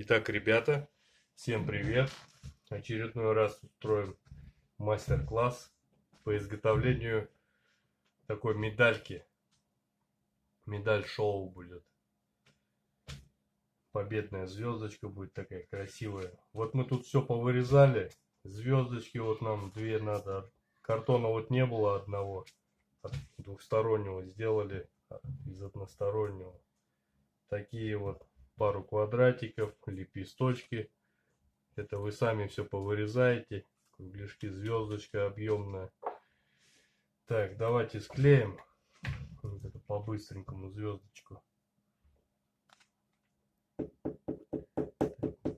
Итак, ребята, всем привет! Очередной раз устроим мастер-класс по изготовлению такой медальки. Медаль-шоу будет. Победная звездочка будет такая красивая. Вот мы тут все повырезали. Звездочки вот нам две надо. Картона вот не было одного. Двухстороннего сделали из одностороннего. Такие вот пару квадратиков, лепесточки. Это вы сами все повырезаете. Кругляшки, звездочка объемная. Так, давайте склеим вот это по-быстренькому звездочку.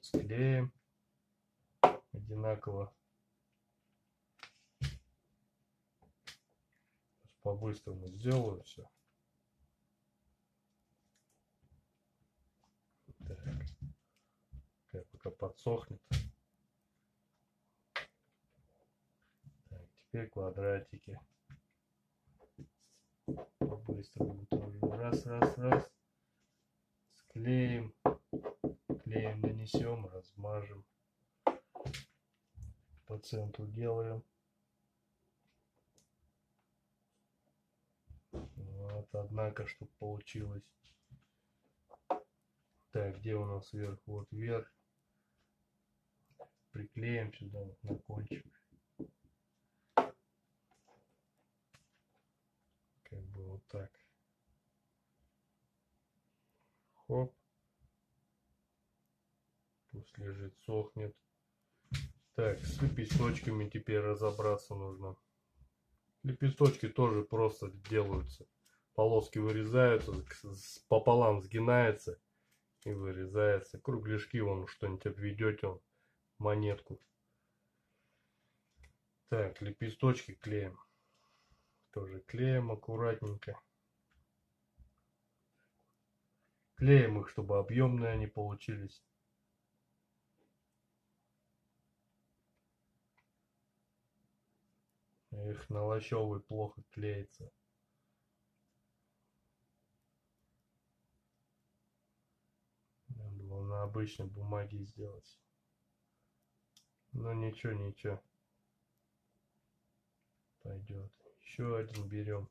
Склеим одинаково. По-быстрому сделаю все. Так, пока подсохнет. Так, теперь квадратики. По-быстрому тоже. Раз, раз, раз. Склеим. Клеем нанесем, размажем. По центру делаем. Вот, однако, чтобы получилось. Так, где у нас вверх? Вот вверх. Приклеим сюда вот, на кончик. Как бы вот так. Хоп. Пусть лежит, сохнет. Так, с лепесточками теперь разобраться нужно. Лепесточки тоже просто делаются. Полоски вырезаются, пополам сгинается и вырезается. Кругляшки вон что-нибудь обведете, вон, монетку. Так, лепесточки клеим. Тоже клеим аккуратненько. Клеим их, чтобы объемные они получились. Их на лощёвый плохо клеится. Надо было на обычной бумаге сделать. Но ничего, ничего. Пойдет. Еще один берем.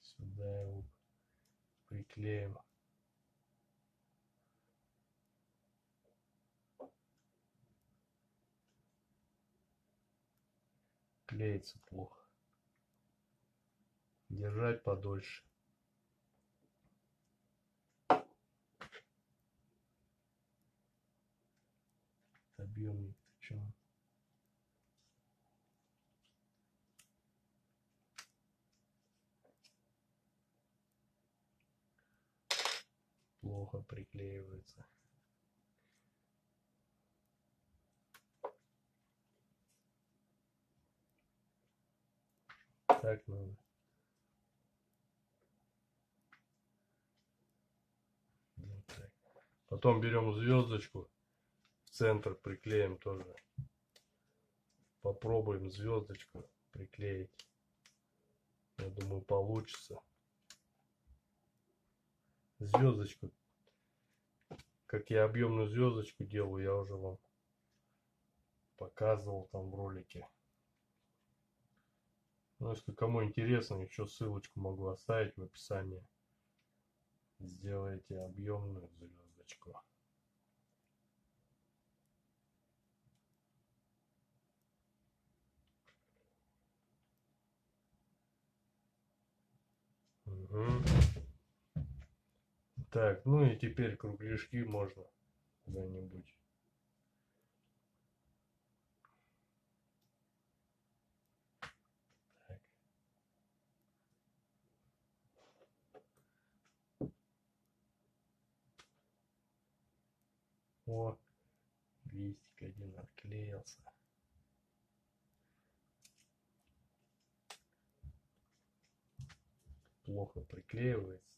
Сюда его приклеим. Клеится плохо. Держать подольше. Объемник, ты чё? Плохо приклеивается. Так надо. Вот так. Потом берем звездочку, в центр приклеим тоже. Попробуем звездочку приклеить. Я думаю, получится. Звездочку. Как я объемную звездочку делаю, я уже вам показывал там в ролике. Ну, если кому интересно, еще ссылочку могу оставить в описании. Сделайте объемную звездочку. Угу. Так, ну и теперь кругляшки можно куда-нибудь. О, листик один отклеился. Плохо приклеивается.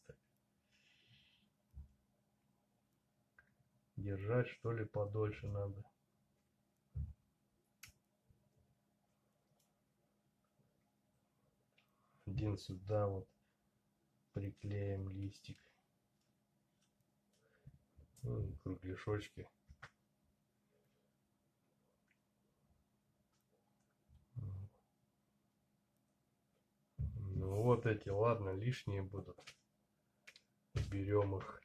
Держать, что ли, подольше надо. Один сюда вот. приклеим листик, ну, кругляшочки. Ну вот эти, ладно, лишние будут, берем их.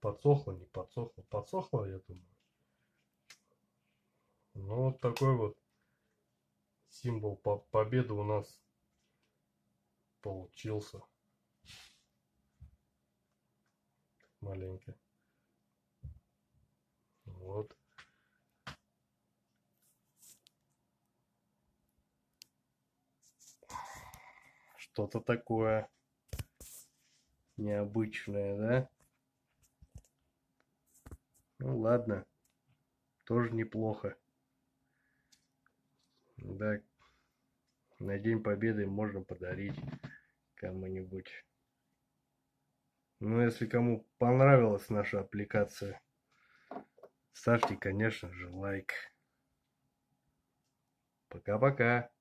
Подсохло, не подсохло, подсохло, я думаю. Ну вот такой вот символ победы у нас получился. Маленько. Вот. Что-то такое необычное, да? Ну ладно, тоже неплохо. Да, на День Победы можно подарить кому-нибудь. Ну, если кому понравилась наша аппликация, ставьте, конечно же, лайк. Пока-пока.